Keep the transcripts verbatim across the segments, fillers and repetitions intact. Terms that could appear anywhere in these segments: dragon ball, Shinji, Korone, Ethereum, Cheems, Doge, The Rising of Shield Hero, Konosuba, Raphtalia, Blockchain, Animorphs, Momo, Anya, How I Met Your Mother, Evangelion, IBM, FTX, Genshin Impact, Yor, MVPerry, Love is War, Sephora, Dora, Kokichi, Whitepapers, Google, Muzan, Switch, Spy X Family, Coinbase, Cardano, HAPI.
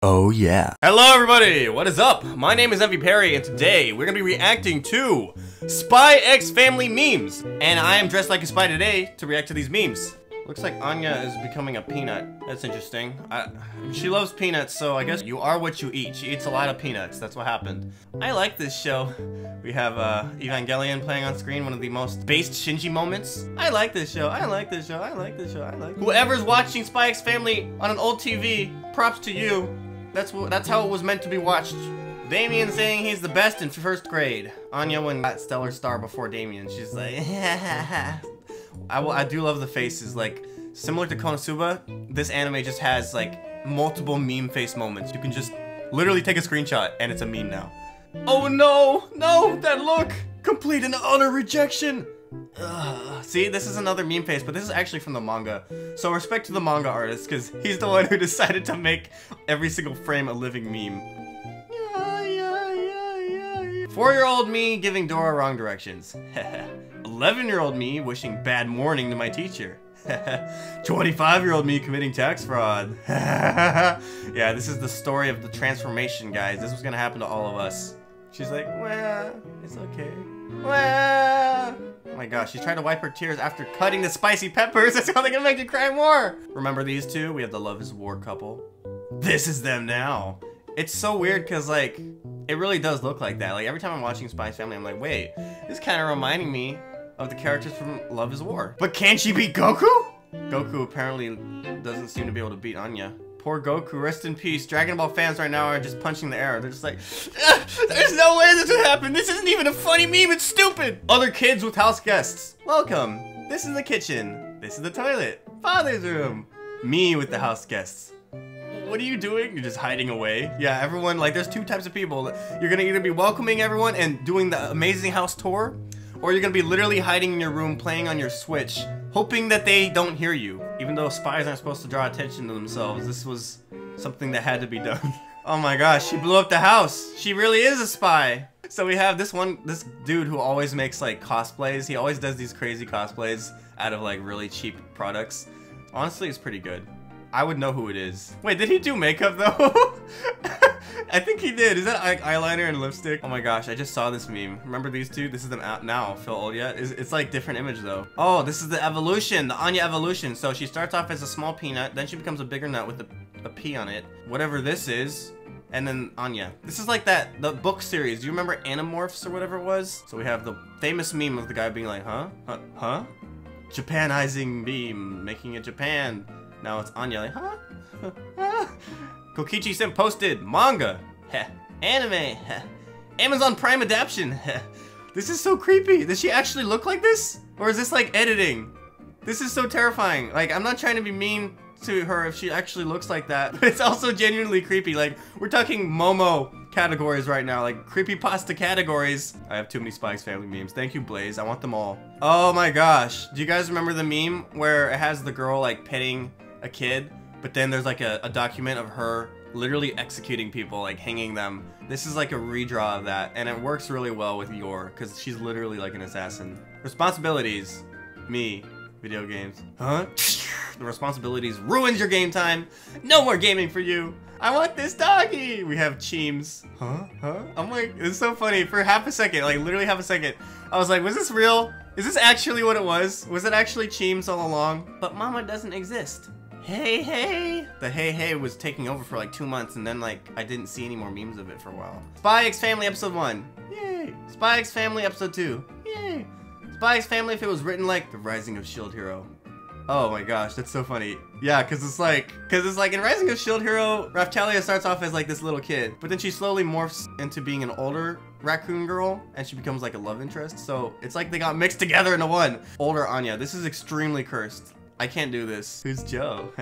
Oh yeah. Hello everybody, what is up? My name is MVPerry and today we're gonna be reacting to Spy X Family memes. And I am dressed like a spy today to react to these memes. Looks like Anya is becoming a peanut. That's interesting. I, she loves peanuts, so I guess you are what you eat. She eats a lot of peanuts, that's what happened. I like this show. We have uh, Evangelion playing on screen, one of the most based Shinji moments. I like this show, I like this show, I like this show, I like this show. Whoever's watching Spy X Family on an old T V, props to you. That's what, that's how it was meant to be watched. Damien saying he's the best in first grade. Anya won that stellar star before Damien. She's like, I, I do love the faces. Like, similar to Konosuba, this anime just has like multiple meme face moments. You can just literally take a screenshot and it's a meme now. Oh no, no, that look! Complete and utter rejection! Ugh. See, this is another meme face, but this is actually from the manga. So respect to the manga artist, because he's the one who decided to make every single frame a living meme. Yeah, yeah, yeah, yeah, yeah. Four-year-old me giving Dora wrong directions. Eleven-year-old me wishing bad morning to my teacher. twenty-five-year-old me committing tax fraud. Yeah, this is the story of the transformation, guys. This was gonna happen to all of us. She's like, well, it's okay. Well. Oh my gosh, she tried to wipe her tears after cutting the spicy peppers. That's how they're gonna make you cry more. Remember these two? We have the Love is War couple. This is them now. It's so weird because, like, it really does look like that. Like, every time I'm watching Spy X Family, I'm like, wait, this is kind of reminding me of the characters from Love is War. But can she beat Goku? Goku apparently doesn't seem to be able to beat Anya. Poor Goku, rest in peace. Dragon Ball fans right now are just punching the air. They're just like, ah, there's no way this would happen. This isn't even a funny meme, it's stupid. Other kids with house guests. Welcome. This is the kitchen. This is the toilet. Father's room. Me with the house guests. What are you doing? You're just hiding away. Yeah, everyone, like, there's two types of people. You're gonna either be welcoming everyone and doing the amazing house tour, or you're gonna be literally hiding in your room playing on your Switch, hoping that they don't hear you. Even though spies aren't supposed to draw attention to themselves, this was something that had to be done. Oh my gosh, she blew up the house. She really is a spy. So we have this one, this dude who always makes like cosplays. He always does these crazy cosplays out of like really cheap products. Honestly, it's pretty good. I would know who it is. Wait, did he do makeup though? I think he did. Is that like eyeliner and lipstick? Oh my gosh, I just saw this meme. Remember these two? This is them out now. Feel old yet? It's, it's like different image though. Oh, this is the evolution, the Anya evolution. So she starts off as a small peanut, then she becomes a bigger nut with a, a P on it. Whatever this is. And then Anya. This is like that, the book series. Do you remember Animorphs or whatever it was? So we have the famous meme of the guy being like, huh? Huh? Huh? Japanizing meme, making it Japan. Now it's Anya like, huh? Huh? Huh? Kokichi sent posted manga, heh, anime, heh, Amazon Prime adaption, heh. This is so creepy. Does she actually look like this? Or is this like editing? This is so terrifying. Like, I'm not trying to be mean to her if she actually looks like that, but it's also genuinely creepy. Like, we're talking Momo categories right now, like creepypasta categories. I have too many Spy X Family memes. Thank you, Blaze. I want them all. Oh my gosh. Do you guys remember the meme where it has the girl like petting a kid? But then there's like a, a document of her literally executing people, like hanging them. This is like a redraw of that, and it works really well with Yor, because she's literally like an assassin. Responsibilities. Me. Video games. Huh? The responsibilities ruins your game time. No more gaming for you. I want this doggy. We have Cheems. Huh? Huh? I'm like, it's so funny. For half a second, like literally half a second, I was like, was this real? Is this actually what it was? Was it actually Cheems all along? But Mama doesn't exist. Hey, hey! The hey, hey was taking over for like two months and then like I didn't see any more memes of it for a while. Spy X Family episode one. Yay! Spy X Family episode two. Yay! Spy X Family if it was written like The Rising of Shield Hero. Oh my gosh, that's so funny. Yeah, cause it's like, cause it's like in Rising of Shield Hero, Raphtalia starts off as like this little kid, but then she slowly morphs into being an older raccoon girl and she becomes like a love interest. So it's like they got mixed together into one. Older Anya, this is extremely cursed. I can't do this. Who's Joe?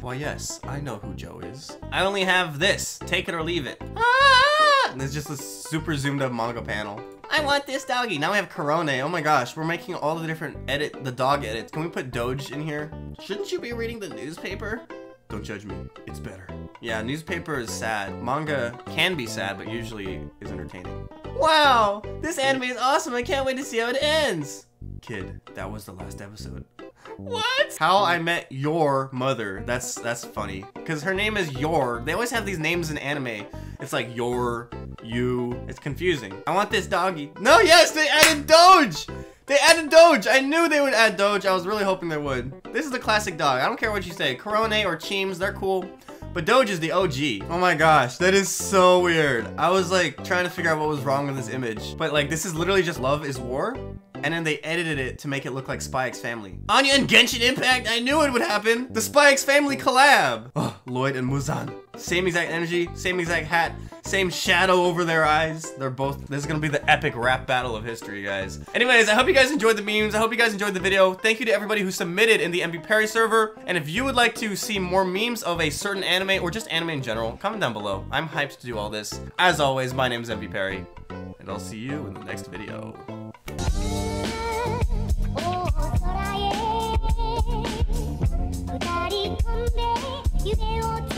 Well, yes, I know who Joe is. I only have this. Take it or leave it. Ah! And there's just this super zoomed up manga panel. I want this doggy. Now we have Korone. Oh my gosh, we're making all the different edit, the dog edits. Can we put Doge in here? Shouldn't you be reading the newspaper? Don't judge me. It's better. Yeah, newspaper is sad. Manga can be sad, but usually is entertaining. Wow, this anime is awesome. I can't wait to see how it ends. Kid, that was the last episode. What? How I Met Your Mother. That's that's funny. Because her name is Yor. They always have these names in anime. It's like Yor, you. It's confusing. I want this doggy. No, yes, they added Doge! They added Doge! I knew they would add Doge. I was really hoping they would. This is the classic dog. I don't care what you say. Korone or Cheems, they're cool. But Doge is the O G. Oh my gosh, that is so weird. I was like trying to figure out what was wrong with this image. But like, this is literally just Love is War. And then they edited it to make it look like Spy X Family. Anya and Genshin Impact, I knew it would happen. The Spy X Family collab. Oh, Lloyd and Muzan. Same exact energy, same exact hat, same shadow over their eyes. They're both, this is gonna be the epic rap battle of history, guys. Anyways, I hope you guys enjoyed the memes. I hope you guys enjoyed the video. Thank you to everybody who submitted in the MVPerry server. And if you would like to see more memes of a certain anime or just anime in general, comment down below. I'm hyped to do all this. As always, my name is MVPerry, and I'll see you in the next video. You